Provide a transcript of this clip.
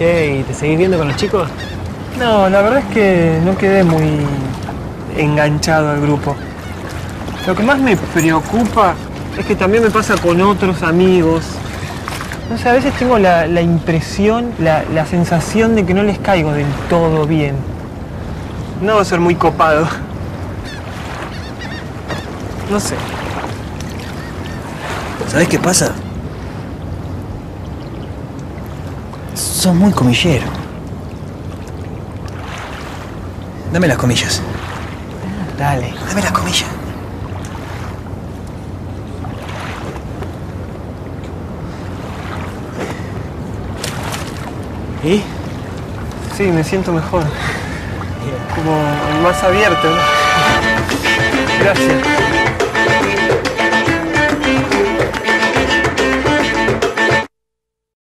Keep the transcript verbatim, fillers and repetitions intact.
Che, ¿y te seguís viendo con los chicos? No, la verdad es que no quedé muy enganchado al grupo. Lo que más me preocupa es que también me pasa con otros amigos. No sé, a veces tengo la, la impresión, la, la sensación de que no les caigo del todo bien. No va a ser muy copado. No sé. ¿Sabés qué pasa? Sos muy comillero. Dame las comillas. Dale. Dame las comillas. ¿Y? Sí, me siento mejor. Como más abierto, ¿no? Gracias.